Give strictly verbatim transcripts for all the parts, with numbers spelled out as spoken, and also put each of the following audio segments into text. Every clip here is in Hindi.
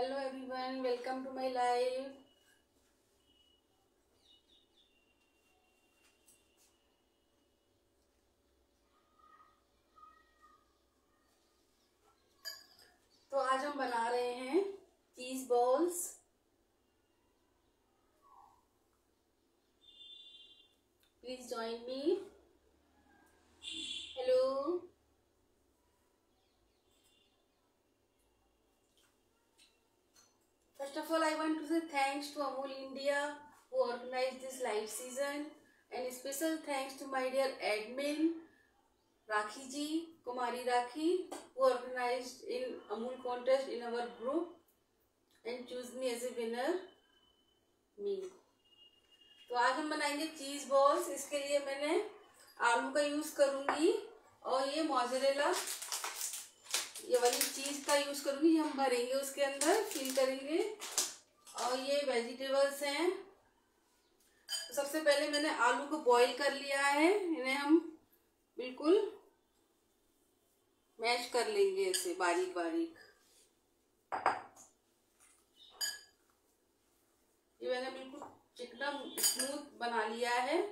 Hello everyone, welcome to my live. तो आज हम बना रहे हैं cheese balls. Please join me. Hello, first of all I want to say thanks to Amul India who organized this live season, and special thanks to my dear admin Rakhi ji, Kumari Rakhi, who organized in Amul contest in our group and choose me as a winner me। तो आज हम बनाएंगे चीज बॉल्स। इसके लिए मैंने आलू का यूज करूंगी और ये मोज़रेला ये वाली चीज़ का यूज़ करूँगी। हम भरेंगे उसके अंदर, फिल करेंगे। और ये वेजिटेबल्स हैं। सबसे पहले मैंने आलू को बॉईल कर लिया है, इन्हें हम बिल्कुल मैश कर लेंगे ऐसे बारीक बारीक। ये मैंने बिल्कुल चिकना स्मूथ बना लिया है।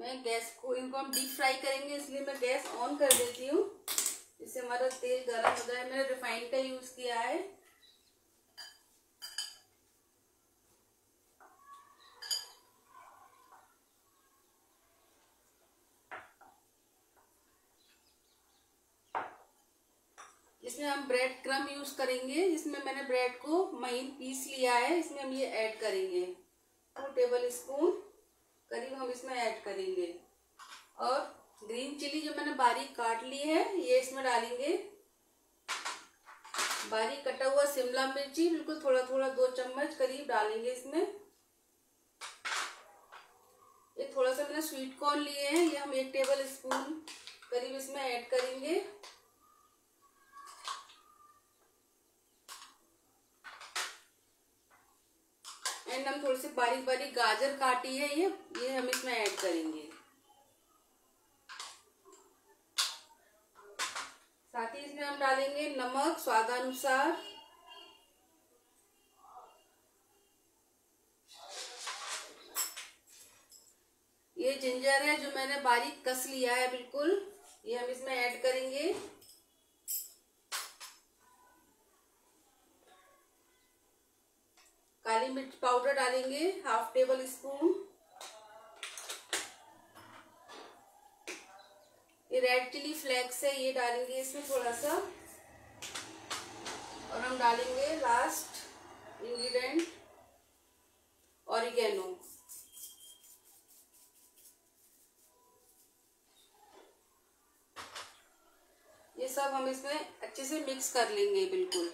मैं गैस को, इनको हम डीप फ्राई करेंगे, इसलिए मैं गैस ऑन कर देती हूँ, इससे हमारा तेल गर्म हो जाए। मैंने रिफाइंड का यूज किया है। इसमें हम ब्रेड क्रम्ब यूज करेंगे। इसमें मैंने ब्रेड को महीन पीस लिया है, इसमें हम ये ऐड करेंगे। टू टेबल स्पून करीब हम इसमें ऐड करेंगे। और ग्रीन चिली जो मैंने बारीक काट ली है ये इसमें डालेंगे। बारीक कटा हुआ शिमला मिर्ची बिल्कुल थोड़ा थोड़ा दो चम्मच करीब डालेंगे इसमें। ये थोड़ा सा मैंने स्वीट कॉर्न लिए हैं, ये हम एक टेबल स्पून करीब इसमें ऐड करेंगे। एंड हम थोड़ी सी बारीक बारीक गाजर काटी है, ये ये हम इसमें ऐड करेंगे। साथ ही इसमें हम डालेंगे नमक स्वादानुसार। ये जिंजर है जो मैंने बारीक कस लिया है बिल्कुल, ये हम इसमें ऐड करेंगे। काली मिर्च पाउडर डालेंगे हाफ टेबल स्पून। ये रेड चिली फ्लेक्स है, ये डालेंगे इसमें थोड़ा सा। और हम डालेंगे लास्ट इंग्रेडिएंट ऑरिगेनो। ये सब हम इसमें अच्छे से मिक्स कर लेंगे बिल्कुल।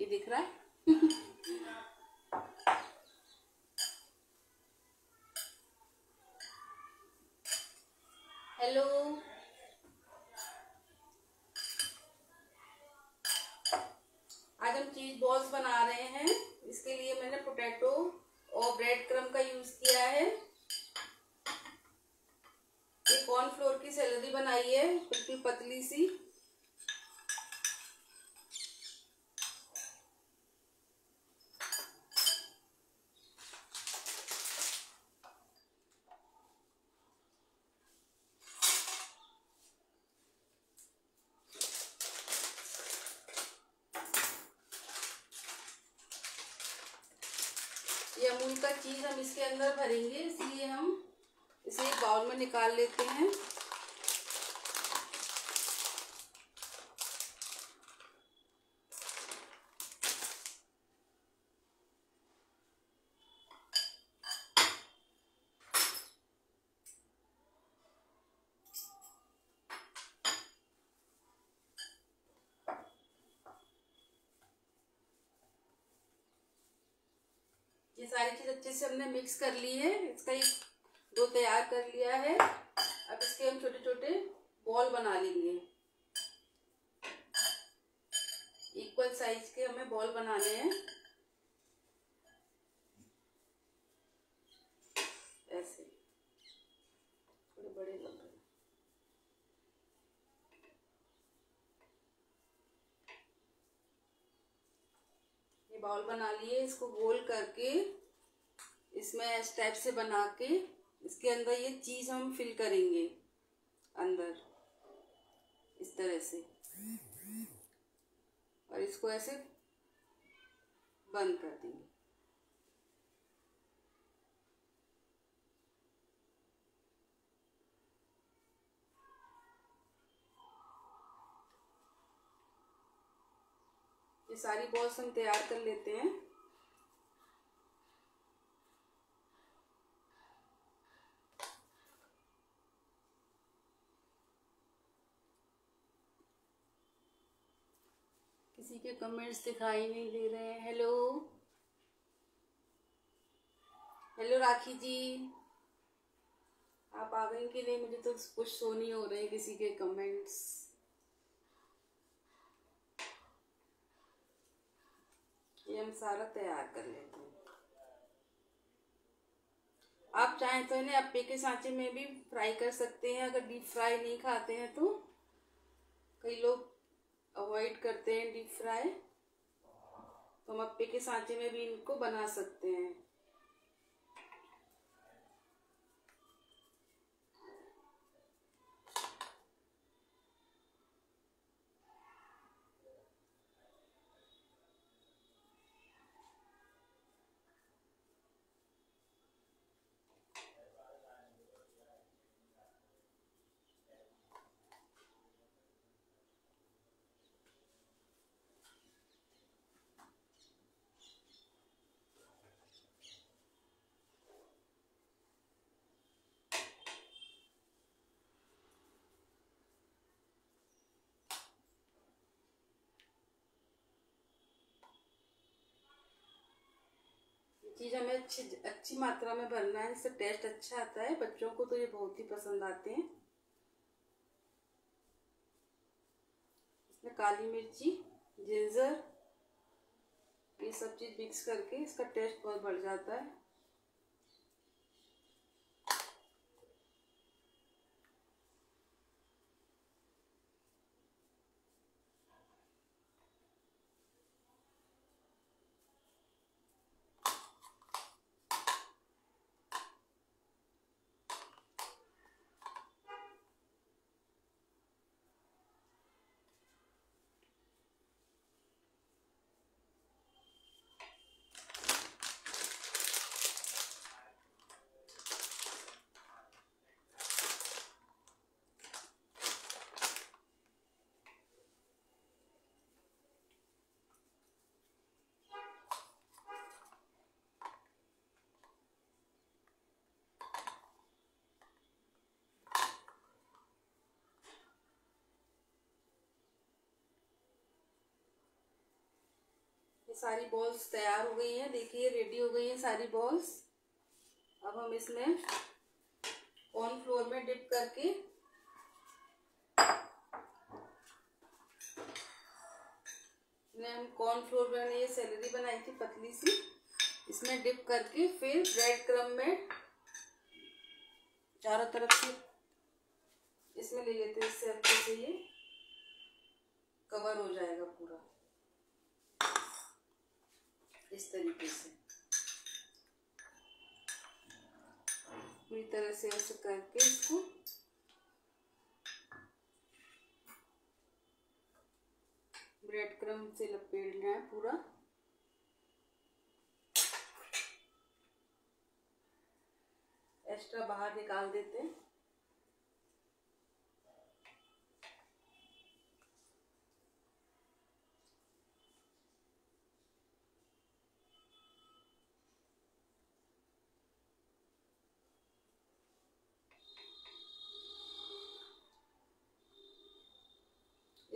ये दिख रहा है हेलो। आज हम चीज बॉल्स बना रहे हैं, इसके लिए मैंने पोटैटो और ब्रेड क्रम्ब का यूज किया है। ये कॉर्नफ्लोर की सैलरी बनाई है बिल्कुल पतली सी। ये अमूल का चीज़ हम इसके अंदर भरेंगे, इसलिए हम इसे एक बाउल में निकाल लेते हैं। ये सारी चीज़ अच्छे से हमने मिक्स कर ली है। इसका एक दो तैयार कर लिया है। अब इसके हम छोटे छोटे बॉल बना लेंगे। इक्वल साइज के हमें बॉल बनाने हैं ऐसे। बॉल बना लिए, इसको गोल करके इसमें स्टेप से बना के इसके अंदर ये चीज़ हम फिल करेंगे अंदर इस तरह से, और इसको ऐसे बंद कर देंगे। ये सारी बॉल्स हम तैयार कर लेते हैं। किसी के कमेंट्स दिखाई नहीं दे रहे हैं। हेलो हेलो राखी जी, आप आ गए कि नहीं? मुझे तो कुछ शो नहीं हो रहे किसी के कमेंट्स। ये हम सारा तैयार कर लेते हैं। आप चाहें तो इन्हें अप्पे के सांचे में भी फ्राई कर सकते हैं, अगर डीप फ्राई नहीं खाते हैं तो। कई लोग अवॉइड करते हैं डीप फ्राई, तो हम अप्पे के सांचे में भी इनको बना सकते हैं। चीज़ हमें अच्छी अच्छी मात्रा में भरना है, इससे टेस्ट अच्छा आता है। बच्चों को तो ये बहुत ही पसंद आते हैं। इसमें काली मिर्ची, जिंजर, ये सब चीज़ मिक्स करके इसका टेस्ट बहुत बढ़ जाता है। सारी बॉल्स तैयार हो गई हैं, देखिए रेडी हो गई हैं सारी बॉल्स। अब हम इसमें कॉर्नफ्लोर में डिप करके ने हम कॉर्नफ्लोर में ये सैलेरी बनाई थी पतली सी, इसमें डिप करके फिर ब्रेड क्रम्ब में चारों तरफ से इसमें ले लेते हैं। इससे अच्छे से ये कवर हो जाएगा पूरा इस तरीके से, पूरी तरह से ऐसे करके इसको ब्रेड क्रम्ब से लपेटना है पूरा। एक्स्ट्रा बाहर निकाल देते हैं।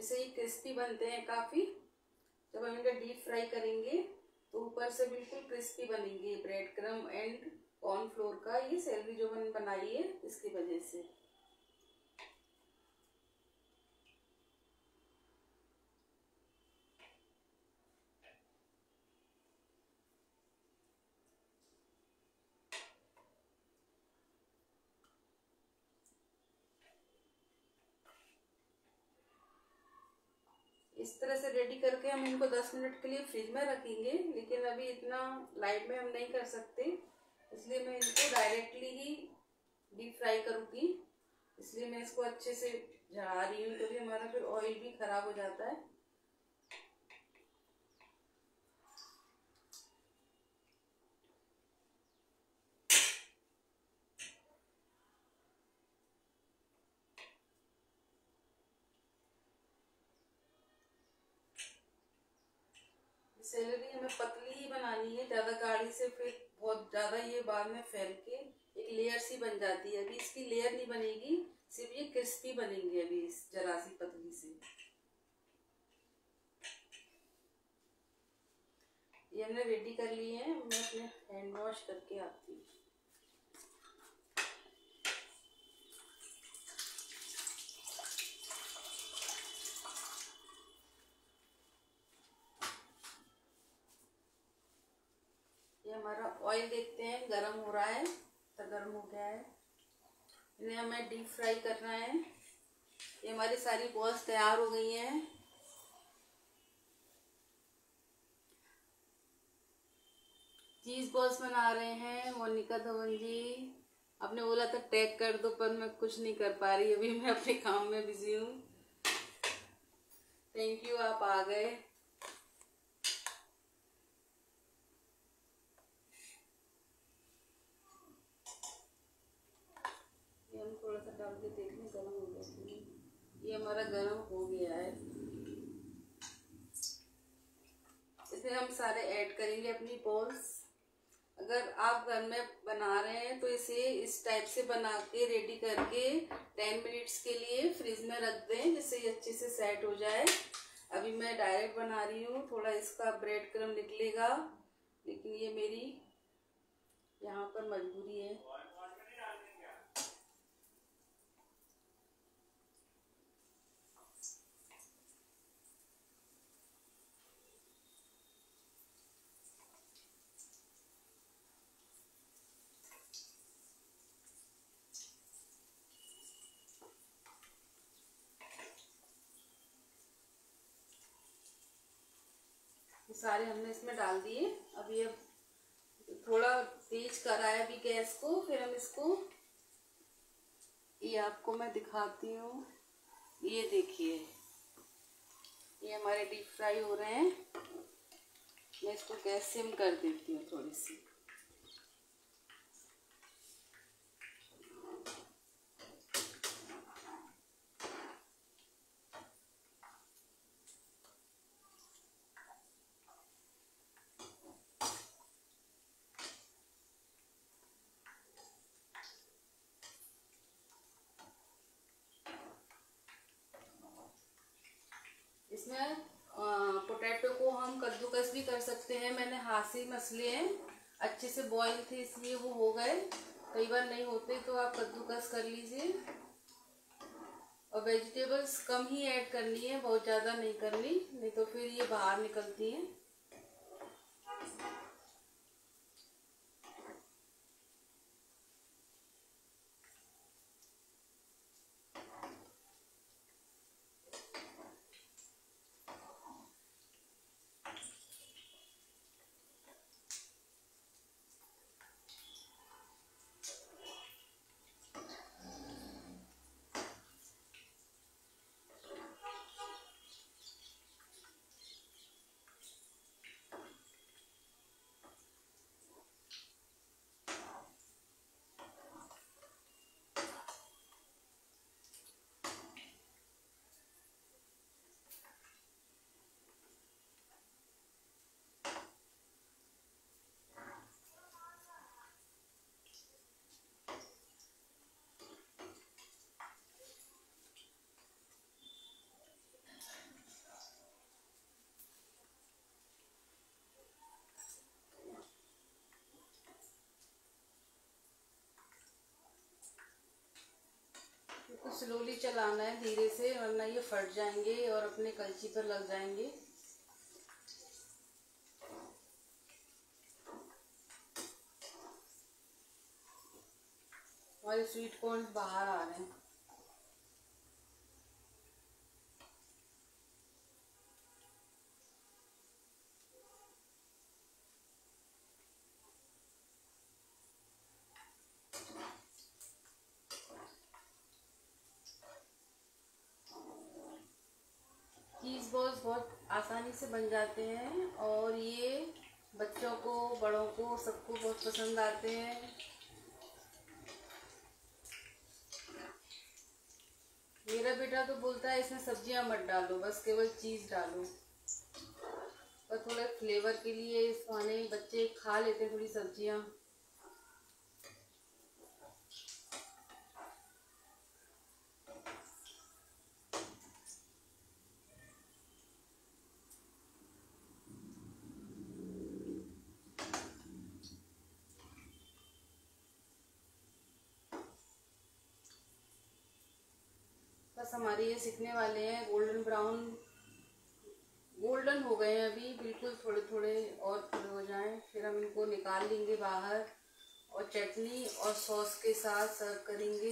इसे ही क्रिस्पी बनते हैं काफ़ी। जब हम इनका डीप फ्राई करेंगे तो ऊपर से बिल्कुल क्रिस्पी बनेंगे। ब्रेड क्रम्ब एंड कॉर्नफ्लोर का ये सैलरी जो हमने बनाई है इसकी वजह से। इस तरह से रेडी करके हम इनको दस मिनट के लिए फ्रिज में रखेंगे, लेकिन अभी इतना लाइट में हम नहीं कर सकते, इसलिए मैं इनको डायरेक्टली ही डीप फ्राई करूँगी। इसलिए मैं इसको अच्छे से झाड़ रही हूँ, क्योंकि हमारा फिर ऑयल भी खराब हो जाता है। सेलरी हमें पतली ही बनानी है, ज़्यादा गाढ़ी से फिर बहुत ज़्यादा ये बाद में फैल के एक लेयर सी बन जाती है। अभी इसकी लेयर नहीं बनेगी, सिर्फ ये क्रिस्पी बनेंगे अभी इस जरा सी पतली से। ये हमने रेडी कर ली है, मैं अपने हैंड वॉश करके आती हूँ। हमारा ऑयल देखते हैं गरम हो रहा है, तो गरम हो गया है। इन्हें हमें डीप फ्राई करना है। ये हमारी सारी बॉल्स तैयार हो गई हैं। चीज़ बॉल्स बना रहे हैं मोनिका धवन जी। आपने बोला था टैग कर दो, पर मैं कुछ नहीं कर पा रही, अभी मैं अपने काम में बिजी हूँ। थैंक यू, आप आ गए। डाल के देखने गर्म हो गया, ये हमारा गर्म हो गया है। इसमें हम सारे ऐड करेंगे अपनी बॉल्स। अगर आप घर में बना रहे हैं तो इसे इस टाइप से बना के रेडी करके टेन मिनट्स के लिए फ्रिज में रख दें, जिससे ये अच्छे से सेट हो जाए। अभी मैं डायरेक्ट बना रही हूँ, थोड़ा इसका ब्रेड क्रम निकलेगा, लेकिन ये मेरी यहाँ पर मजबूरी है। सारे हमने इसमें डाल दिए। अब ये थोड़ा तेज कराया भी गैस को, फिर हम इसको, ये आपको मैं दिखाती हूँ। ये देखिए, ये हमारे डीप फ्राई हो रहे हैं। मैं इसको गैस सिम कर देती हूँ थोड़ी सी। इसमें पोटैटो को हम कद्दूकस भी कर सकते हैं। मैंने हाथ से मस लिए हैं, अच्छे से बॉईल थे इसलिए वो हो गए। कई बार नहीं होते तो आप कद्दूकस कर लीजिए। और वेजिटेबल्स कम ही ऐड करनी है, बहुत ज़्यादा नहीं करनी, नहीं तो फिर ये बाहर निकलती हैं। स्लोली चलाना है, धीरे से, वरना ये फट जाएंगे और अपने कलची पर लग जाएंगे। हमारे स्वीट कॉर्न बाहर आ रहे हैं। चीज़ बॉल्स बहुत आसानी से बन जाते हैं और ये बच्चों को, बड़ों को, सबको बहुत पसंद आते हैं। मेरा बेटा तो बोलता है इसमें सब्जियां मत डालो, बस केवल चीज़ डालो। पर थोड़े फ्लेवर के लिए इस बहाने बच्चे खा लेते हैं थोड़ी सब्जियां। बस हमारे ये सीखने वाले हैं, गोल्डन ब्राउन गोल्डन हो गए हैं अभी, बिल्कुल थोड़े थोड़े और थोड़े हो जाएं, फिर हम इनको निकाल लेंगे बाहर और चटनी और सॉस के साथ सर्व करेंगे।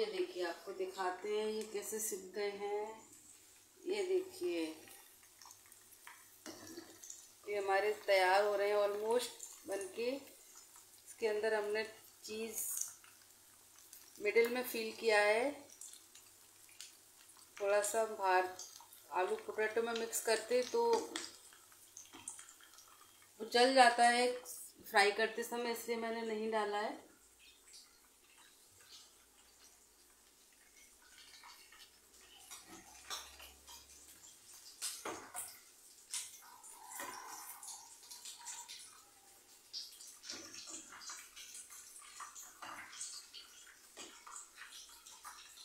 ये देखिए, आपको दिखाते हैं ये कैसे सिक गए हैं। ये देखिए, ये हमारे तैयार हो रहे हैं ऑलमोस्ट बनके। इसके अंदर हमने चीज़ मिडिल में फिल किया है, थोड़ा सा बाहर आलू पोटैटो में मिक्स करते तो वो जल जाता है फ्राई करते समय, इसलिए मैंने नहीं डाला है।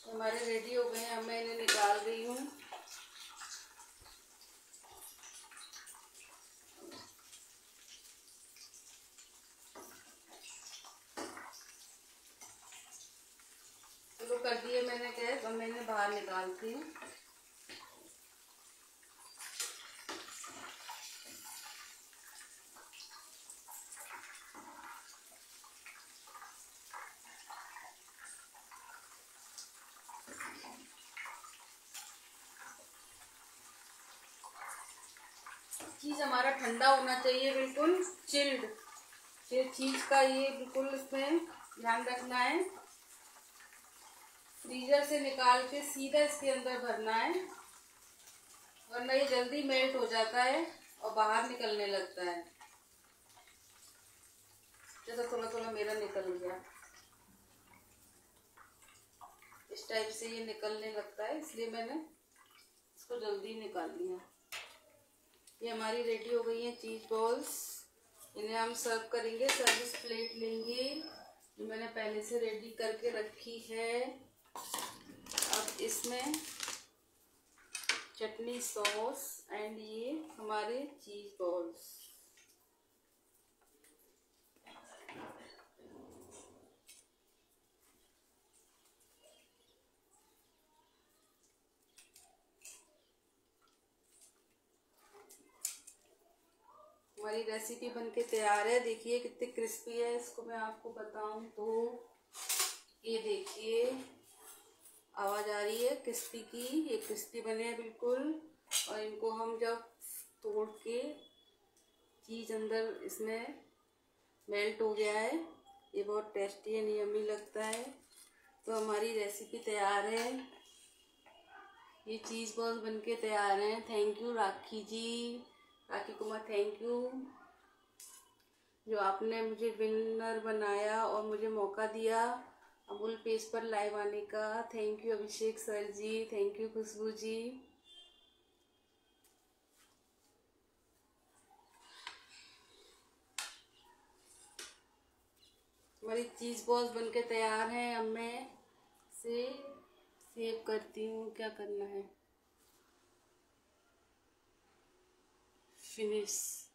हमारे रेडी हो गए हैं, मैं इन्हें निकाल रही हूँ। चलो कर दिए मैंने गैस, अब मैंने बाहर निकालती हूँ। चीज़ हमारा ठंडा होना चाहिए, बिल्कुल चिल्ड। ये चीज़ का ये बिल्कुल इसमें ध्यान रखना है, फ्रीजर से निकाल के सीधा इसके अंदर भरना है, वरना ये जल्दी मेल्ट हो जाता है और बाहर निकलने लगता है। जैसा थोड़ा थोड़ा मेरा निकल गया, इस टाइप से ये निकलने लगता है, इसलिए मैंने इसको जल्दी निकाल लिया। ये हमारी रेडी हो गई है चीज़ बॉल्स, इन्हें हम सर्व करेंगे। सर्विस प्लेट लेंगे जो मैंने पहले से रेडी करके रखी है। अब इसमें चटनी, सॉस एंड ये हमारे चीज़ बॉल्स। हमारी रेसिपी बनके तैयार है, देखिए कितनी क्रिस्पी है। इसको मैं आपको बताऊं तो ये देखिए आवाज़ आ रही है क्रिस्पी की, ये क्रिस्पी बने हैं बिल्कुल। और इनको हम जब तोड़ के, चीज़ अंदर इसमें मेल्ट हो गया है, ये बहुत टेस्टी एंड यम्मी लगता है। तो हमारी रेसिपी तैयार है, ये चीज़ बॉल्स बनके तैयार हैं। Thank you Rakhi ji, Rakhi Kumar, thank you जो आपने मुझे विनर बनाया और मुझे मौका दिया अमूल पेज पर लाइव आने का। Thank you Abhishek sir ji, thank you खुशबू जी। हमारी चीज़ बॉल्स बनके तैयार हैं, अब मैं से सेव करती हूँ। क्या करना है, फिनिश।